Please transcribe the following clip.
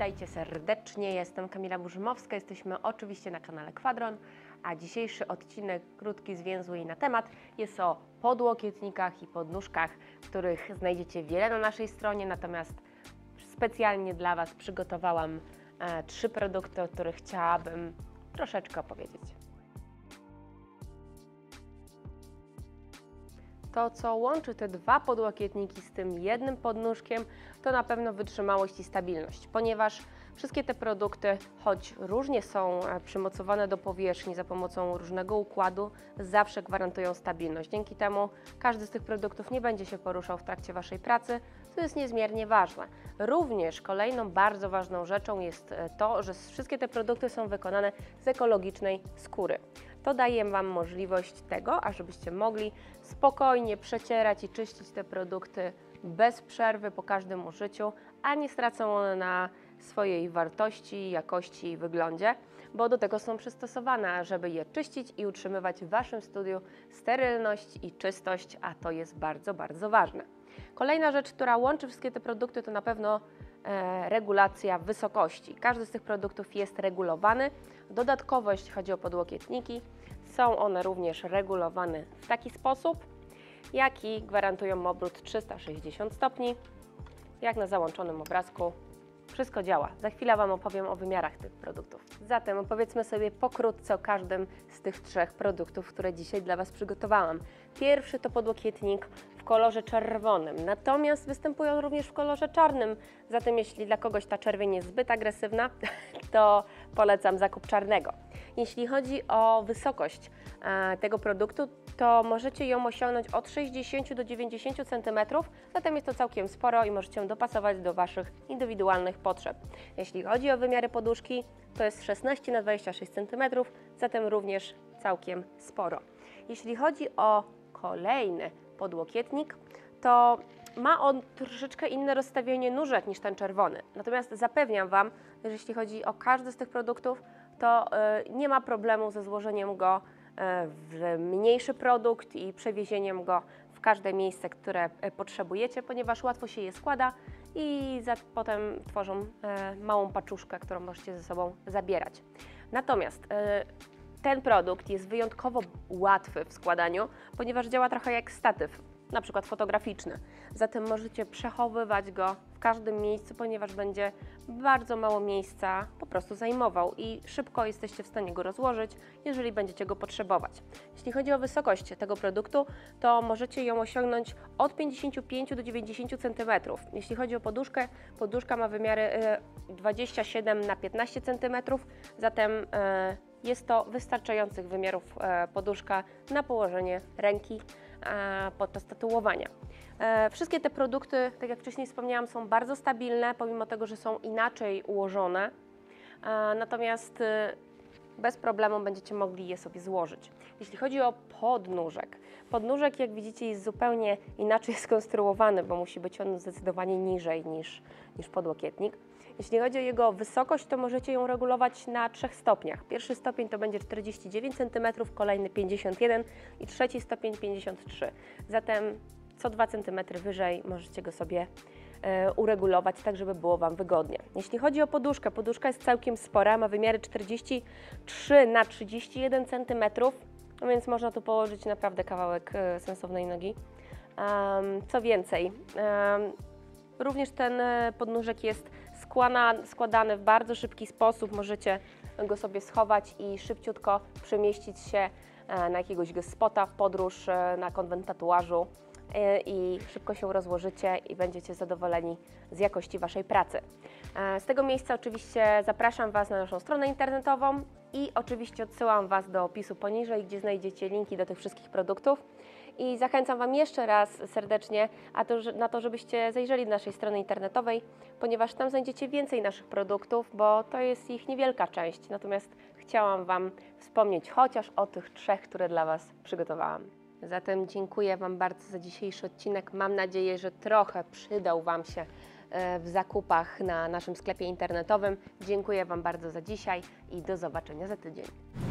Witajcie serdecznie, jestem Kamila Burzymowska, jesteśmy oczywiście na kanale KWADRON, a dzisiejszy odcinek krótki, zwięzły i na temat jest o podłokietnikach i podnóżkach, których znajdziecie wiele na naszej stronie, natomiast specjalnie dla Was przygotowałam 3 produkty, o których chciałabym troszeczkę opowiedzieć. To, co łączy te 2 podłokietniki z tym jednym podnóżkiem, to na pewno wytrzymałość i stabilność, ponieważ wszystkie te produkty, choć różnie są przymocowane do powierzchni za pomocą różnego układu, zawsze gwarantują stabilność. Dzięki temu każdy z tych produktów nie będzie się poruszał w trakcie Waszej pracy, co jest niezmiernie ważne. Również kolejną bardzo ważną rzeczą jest to, że wszystkie te produkty są wykonane z ekologicznej skóry. To daje Wam możliwość tego, ażebyście mogli spokojnie przecierać i czyścić te produkty bez przerwy po każdym użyciu, a nie stracą one na swojej wartości, jakości i wyglądzie, bo do tego są przystosowane, żeby je czyścić i utrzymywać w Waszym studiu sterylność i czystość, a to jest bardzo, bardzo ważne. Kolejna rzecz, która łączy wszystkie te produkty, to na pewno regulacja wysokości. Każdy z tych produktów jest regulowany. Dodatkowo, jeśli chodzi o podłokietniki, są one również regulowane w taki sposób, jaki gwarantują obrót 360 stopni. Jak na załączonym obrazku, wszystko działa. Za chwilę Wam opowiem o wymiarach tych produktów. Zatem opowiedzmy sobie pokrótce o każdym z tych 3 produktów, które dzisiaj dla Was przygotowałam. Pierwszy to podłokietnik w kolorze czerwonym, natomiast występują również w kolorze czarnym. Zatem jeśli dla kogoś ta czerwień jest zbyt agresywna, to polecam zakup czarnego. Jeśli chodzi o wysokość tego produktu, to możecie ją osiągnąć od 60 do 90 cm, zatem jest to całkiem sporo i możecie ją dopasować do Waszych indywidualnych potrzeb. Jeśli chodzi o wymiary poduszki, to jest 16 na 26 cm, zatem również całkiem sporo. Jeśli chodzi o kolejny podłokietnik, to ma on troszeczkę inne rozstawienie nóżek niż ten czerwony. Natomiast zapewniam Wam, że jeśli chodzi o każdy z tych produktów, to nie ma problemu ze złożeniem go w mniejszy produkt i przewiezieniem go w każde miejsce, które potrzebujecie, ponieważ łatwo się je składa i potem tworzą małą paczuszkę, którą możecie ze sobą zabierać. Natomiast ten produkt jest wyjątkowo łatwy w składaniu, ponieważ działa trochę jak statyw, na przykład fotograficzny. Zatem możecie przechowywać go w każdym miejscu, ponieważ będzie bardzo mało miejsca po prostu zajmował i szybko jesteście w stanie go rozłożyć, jeżeli będziecie go potrzebować. Jeśli chodzi o wysokość tego produktu, to możecie ją osiągnąć od 55 do 90 cm. Jeśli chodzi o poduszkę, poduszka ma wymiary 27 na 15 cm, zatem jest to wystarczających wymiarów poduszka na położenie ręki podczas tatuowania. Wszystkie te produkty, tak jak wcześniej wspomniałam, są bardzo stabilne, pomimo tego, że są inaczej ułożone, natomiast bez problemu będziecie mogli je sobie złożyć. Jeśli chodzi o podnóżek, podnóżek, jak widzicie, jest zupełnie inaczej skonstruowany, bo musi być on zdecydowanie niżej niż podłokietnik. Jeśli chodzi o jego wysokość, to możecie ją regulować na 3 stopniach. Pierwszy stopień to będzie 49 cm, kolejny 51 i trzeci stopień 53. Zatem co 2 cm wyżej możecie go sobie uregulować, tak żeby było Wam wygodnie. Jeśli chodzi o poduszkę, poduszka jest całkiem spora, ma wymiary 43 na 31 cm, więc można tu położyć naprawdę kawałek sensownej nogi. Co więcej, również ten podnóżek jest składany w bardzo szybki sposób, możecie go sobie schować i szybciutko przemieścić się na jakiegoś gespota w podróż, na konwent tatuażu i szybko się rozłożycie i będziecie zadowoleni z jakości Waszej pracy. Z tego miejsca oczywiście zapraszam Was na naszą stronę internetową i oczywiście odsyłam Was do opisu poniżej, gdzie znajdziecie linki do tych wszystkich produktów. I zachęcam Wam jeszcze raz serdecznie na to, żebyście zajrzeli do naszej strony internetowej, ponieważ tam znajdziecie więcej naszych produktów, bo to jest ich niewielka część. Natomiast chciałam Wam wspomnieć chociaż o tych 3, które dla Was przygotowałam. Zatem dziękuję Wam bardzo za dzisiejszy odcinek. Mam nadzieję, że trochę przydał Wam się w zakupach na naszym sklepie internetowym. Dziękuję Wam bardzo za dzisiaj i do zobaczenia za tydzień.